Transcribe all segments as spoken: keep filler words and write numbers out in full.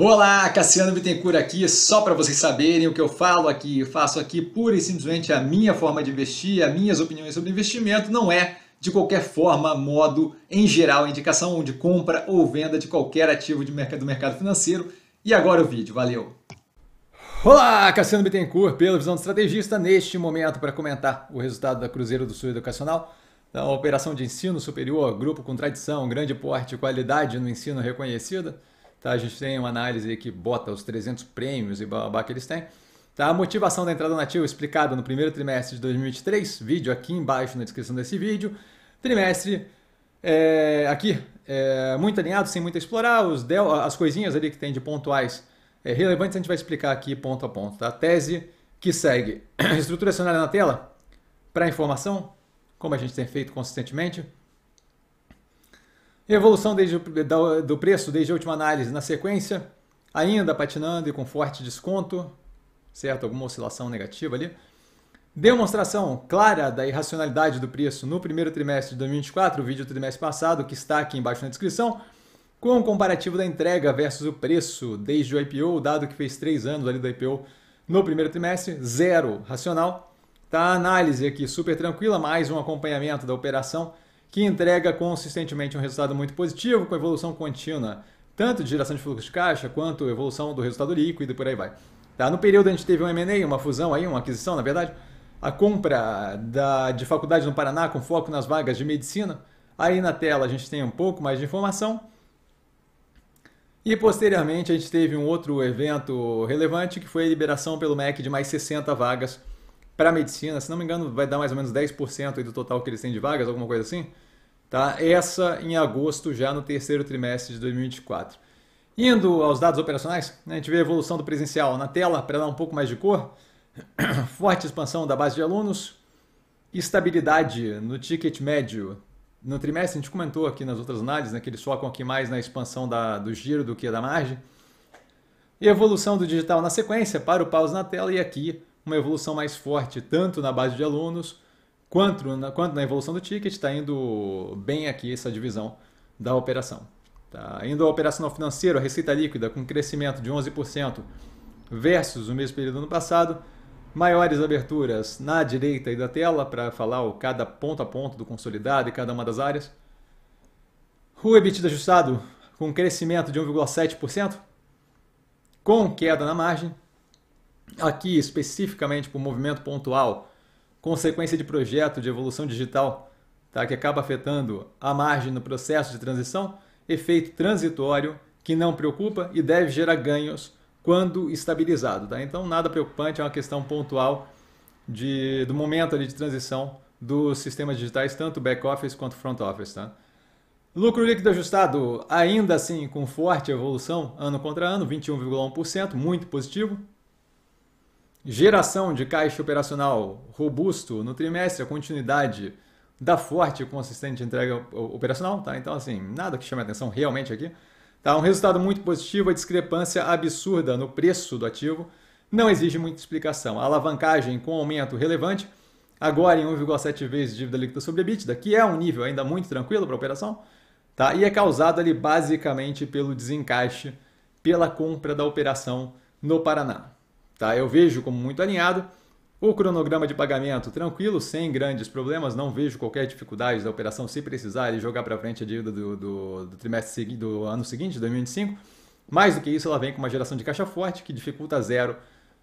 Olá, Cassiano Bittencourt aqui, só para vocês saberem o que eu falo aqui, eu faço aqui pura e simplesmente a minha forma de investir, as minhas opiniões sobre investimento, não é de qualquer forma, modo, em geral, indicação de compra ou venda de qualquer ativo de mercado, do mercado financeiro. E agora o vídeo, valeu! Olá, Cassiano Bittencourt, pela visão do estrategista, neste momento para comentar o resultado da Cruzeiro do Sul Educacional. Então, operação de ensino superior, grupo com tradição, grande porte e qualidade no ensino reconhecida. Tá, a gente tem uma análise que bota os trezentos prêmios e babá que eles têm. Tá, a motivação da entrada nativa explicada no primeiro trimestre de dois mil e vinte e três, vídeo aqui embaixo na descrição desse vídeo. Trimestre é, aqui, é, muito alinhado, sem muito explorar, os del, as coisinhas ali que tem de pontuais é, relevantes, a gente vai explicar aqui ponto a ponto. Tá? A tese que segue, estrutura acionária na tela, para informação, como a gente tem feito consistentemente. Evolução desde o, da, do preço desde a última análise na sequência, ainda patinando e com forte desconto, certo? Alguma oscilação negativa ali. Demonstração clara da irracionalidade do preço no primeiro trimestre de dois mil e vinte e quatro, o vídeo do trimestre passado, que está aqui embaixo na descrição, com o comparativo da entrega versus o preço desde o I P O, dado que fez três anos ali do I P O no primeiro trimestre, zero racional. Tá, a análise aqui super tranquila, mais um acompanhamento da operação, que entrega consistentemente um resultado muito positivo, com evolução contínua, tanto de geração de fluxo de caixa, quanto evolução do resultado líquido e por aí vai. Tá? No período a gente teve um M e A, uma fusão, aí, uma aquisição, na verdade, a compra da, de faculdade no Paraná, com foco nas vagas de medicina. Aí na tela a gente tem um pouco mais de informação. E posteriormente a gente teve um outro evento relevante, que foi a liberação pelo M E C de mais sessenta vagas para medicina, se não me engano, vai dar mais ou menos dez por cento aí do total que eles têm de vagas, alguma coisa assim. Tá? Essa em agosto, já no terceiro trimestre de dois mil e vinte e quatro. Indo aos dados operacionais, né, a gente vê a evolução do presencial na tela, para dar um pouco mais de cor, forte expansão da base de alunos, estabilidade no ticket médio no trimestre, a gente comentou aqui nas outras análises, né, que eles focam aqui mais na expansão da, do giro do que da margem, evolução do digital na sequência, para o pause na tela e aqui, uma evolução mais forte tanto na base de alunos quanto na, quanto na evolução do ticket, está indo bem aqui essa divisão da operação. Tá? Indo ao operacional financeiro, a receita líquida com crescimento de onze por cento versus o mesmo período do ano passado, maiores aberturas na direita aí da tela para falar o cada ponto a ponto do consolidado e cada uma das áreas. O EBITDA ajustado com crescimento de um vírgula sete por cento com queda na margem. Aqui, especificamente para o movimento pontual, consequência de projeto de evolução digital, tá, que acaba afetando a margem no processo de transição, efeito transitório que não preocupa e deve gerar ganhos quando estabilizado. Tá? Então, nada preocupante, é uma questão pontual de, do momento ali de transição dos sistemas digitais, tanto back-office quanto front-office. Tá? Lucro líquido ajustado, ainda assim, com forte evolução ano contra ano, vinte e um vírgula um por cento, muito positivo. Geração de caixa operacional robusto no trimestre, a continuidade da forte e consistente entrega operacional, tá? Então, assim, nada que chame a atenção realmente aqui. Tá? Um resultado muito positivo, a discrepância absurda no preço do ativo não exige muita explicação. A alavancagem com aumento relevante, agora em um vírgula sete vezes dívida líquida sobre EBITDA, que é um nível ainda muito tranquilo para a operação, tá? E é causado ali basicamente pelo desencaixe, pela compra da operação no Paraná. Tá, eu vejo como muito alinhado, o cronograma de pagamento tranquilo, sem grandes problemas, não vejo qualquer dificuldade da operação se precisar e jogar para frente a dívida do, do, do, trimestre, do ano seguinte, dois mil e vinte e cinco. Mais do que isso, ela vem com uma geração de caixa forte que dificulta a zero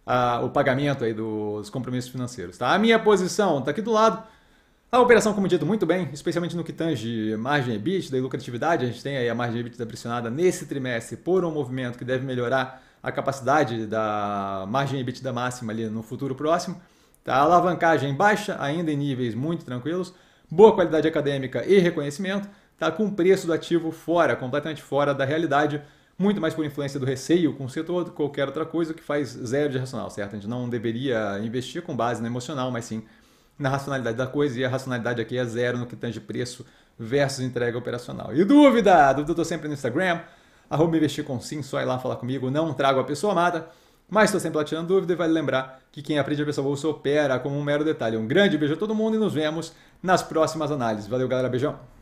a, o pagamento aí dos compromissos financeiros. Tá? A minha posição está aqui do lado, a operação, como dito, muito bem, especialmente no que tange margem EBITDA e lucratividade, a gente tem aí a margem EBITDA pressionada nesse trimestre por um movimento que deve melhorar a capacidade da margem EBITDA máxima ali no futuro próximo, tá? Alavancagem baixa, ainda em níveis muito tranquilos, boa qualidade acadêmica e reconhecimento, tá? Com o preço do ativo fora, completamente fora da realidade, muito mais por influência do receio com o setor do que qualquer outra coisa, que faz zero de racional, certo? A gente não deveria investir com base no emocional, mas sim na racionalidade da coisa, e a racionalidade aqui é zero no que tange preço versus entrega operacional. E dúvida? Dúvida eu tô sempre no Instagram, arroba Investir com SIM, só ir lá falar comigo, não trago a pessoa amada, mas estou sempre lá tirando dúvida e vale lembrar que quem aprende a pensar bolsa opera como um mero detalhe. Um grande beijo a todo mundo e nos vemos nas próximas análises. Valeu, galera, beijão!